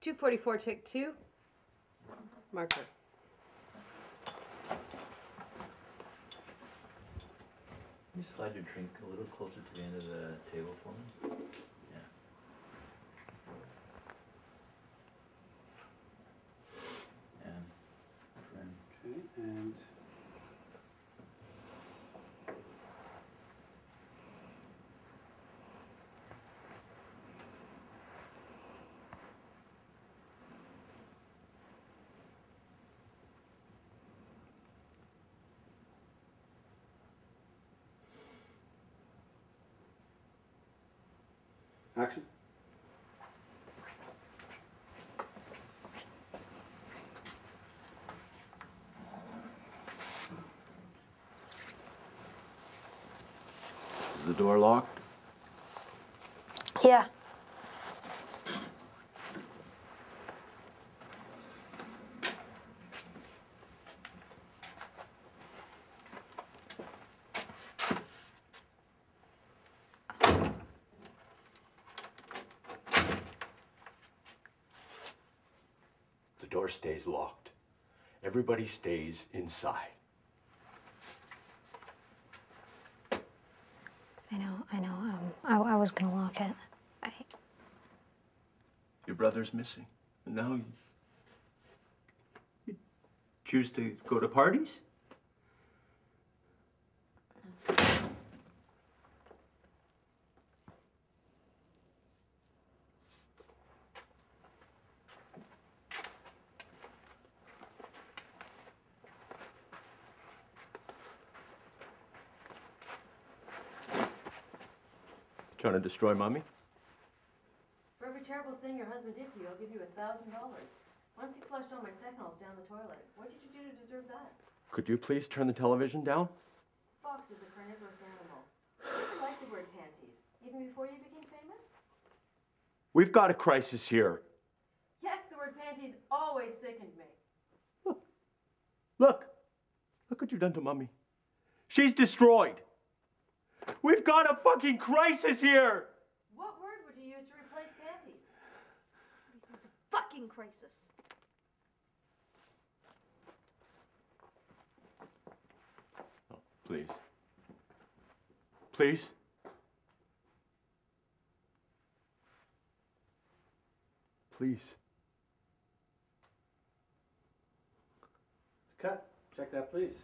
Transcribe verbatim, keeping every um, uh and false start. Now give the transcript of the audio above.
two forty-four tick two, marker. Can you slide your drink a little closer to the end of the table for me? Yeah. And friend. Okay, and action. Is the door locked? Yeah. Door stays locked. Everybody stays inside. I know, I know. Um, I, I was gonna lock it. I... Your brother's missing. And now you, you choose to go to parties? Trying to destroy Mommy? For every terrible thing your husband did to you, I'll give you a thousand dollars. Once he flushed all my Seconals down the toilet, what did you do to deserve that? Could you please turn the television down? Fox is a carnivorous animal. You never liked the word panties, even before you became famous? We've got a crisis here. Yes, the word panties always sickened me. Look, look, look what you've done to Mommy. She's destroyed. We've got a fucking crisis here! What word would you use to replace panties? It's a fucking crisis. Oh, please. Please? Please. Cut. Check that, please.